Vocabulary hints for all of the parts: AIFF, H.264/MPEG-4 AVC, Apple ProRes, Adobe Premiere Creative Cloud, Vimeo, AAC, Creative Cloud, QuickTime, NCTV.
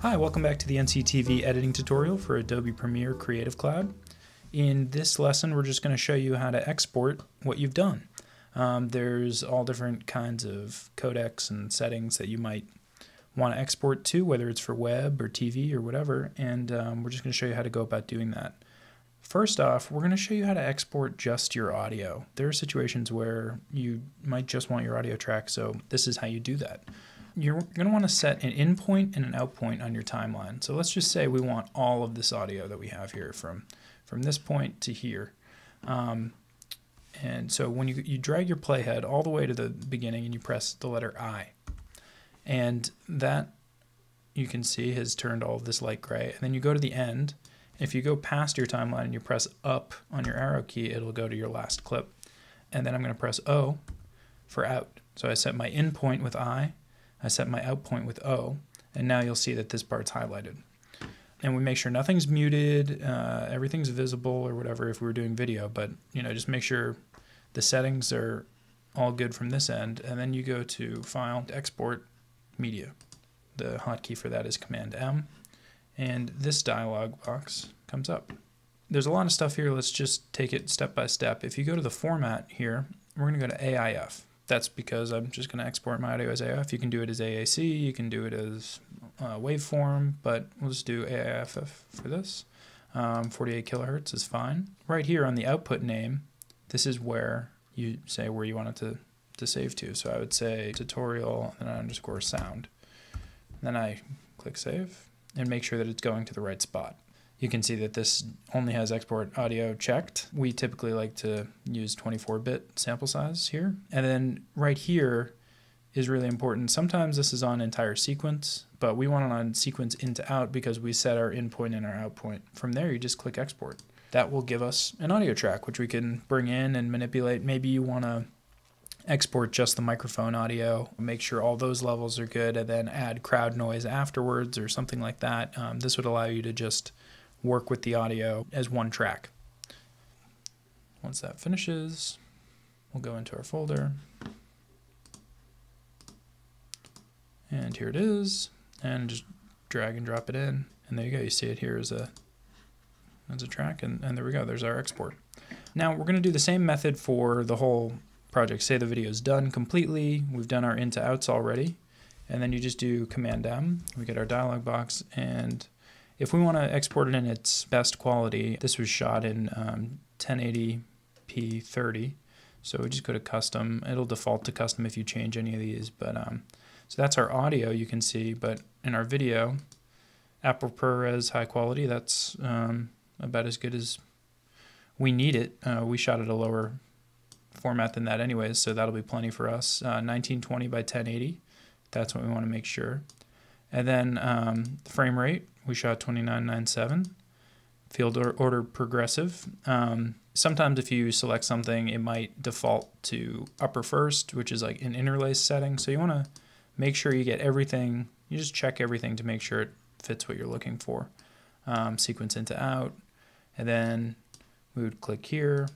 Hi, welcome back to the NCTV editing tutorial for Adobe Premiere Creative Cloud. In this lesson, we're just going to show you how to export what you've done. There's all different kinds of codecs and settings that you might want to export to, whether it's for web or TV or whatever, and we're just going to show you how to go about doing that. First off, we're going to show you how to export just your audio. There are situations where you might just want your audio track, so this is how you do that. You're going to want to set an in point and an out point on your timeline. So let's just say we want all of this audio that we have here from this point to here. And so when you drag your playhead all the way to the beginning and you press the letter I, and that you can see has turned all of this light gray. And then you go to the end. If you go past your timeline and you press up on your arrow key, it'll go to your last clip. And then I'm going to press O for out. So I set my in point with I set my out point with O, and now you'll see that this part's highlighted. And we make sure nothing's muted, everything's visible or whatever if we were doing video, but just make sure the settings are all good from this end, and then you go to File, Export, Media. The hotkey for that is Command M, and this dialog box comes up. There's a lot of stuff here. Let's just take it step by step. If you go to the format here, we're going to go to AIFF. That's because I'm just going to export my audio as AIFF. You can do it as AAC, you can do it as waveform, but we'll just do AIFF for this. 48 kilohertz is fine. Right here on the output name, this is where you say where you want it to save to. So I would say tutorial and then underscore sound. And then I click save and make sure that it's going to the right spot. You can see that this only has export audio checked. We typically like to use 24-bit sample size here. And then right here is really important. Sometimes this is on entire sequence, but we want it on sequence in to out because we set our in point and our out point. From there, you just click export. That will give us an audio track, which we can bring in and manipulate. Maybe you want to export just the microphone audio, make sure all those levels are good, and then add crowd noise afterwards or something like that. This would allow you to just work with the audio as one track. Once that finishes, we'll go into our folder. And here it is. And just drag and drop it in. And there you go. You see it here as a track. And there we go. There's our export. Now we're going to do the same method for the whole project. Say the video is done completely. We've done our in to outs already. And then you just do Command M. We get our dialog box. And if we want to export it in its best quality, this was shot in 1080p 30. So we just go to custom. It'll default to custom if you change any of these. But so that's our audio, you can see. But in our video, Apple ProRes high quality. That's about as good as we need it. We shot at a lower format than that, anyways. So that'll be plenty for us. 1920 by 1080. That's what we want to make sure. And then the frame rate, we shot 29.97. Field order progressive. Sometimes if you select something, it might default to upper first, which is like an interlace setting. So you want to make sure you get everything. You just check everything to make sure it fits what you're looking for. Sequence into out. And then we would click here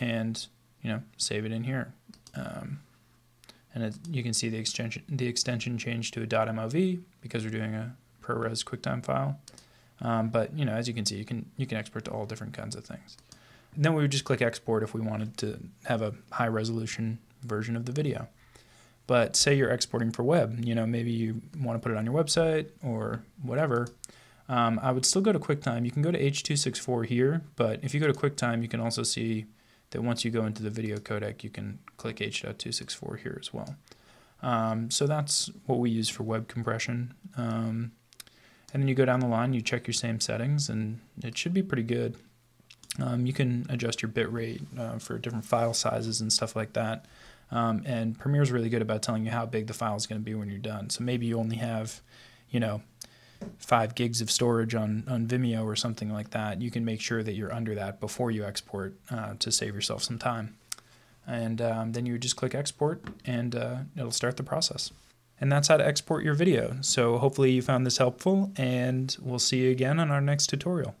and save it in here. And you can see the extension changed to a .mov because we're doing a ProRes QuickTime file. But as you can see, you can export to all different kinds of things. And then we would just click export if we wanted to have a high resolution version of the video. But say you're exporting for web, maybe you want to put it on your website or whatever. I would still go to QuickTime. You can go to H.264 here, but if you go to QuickTime, you can also see that once you go into the video codec, you can click H.264 here as well. So that's what we use for web compression. And then you go down the line, you check your same settings, and it should be pretty good. You can adjust your bit rate for different file sizes and stuff like that. And Premiere's really good about telling you how big the file is going to be when you're done. So maybe you only have, 5 gigs of storage on Vimeo or something like that. You can make sure that you're under that before you export to save yourself some time. And then you just click export, and it'll start the process. And that's how to export your video. So hopefully you found this helpful, and we'll see you again on our next tutorial.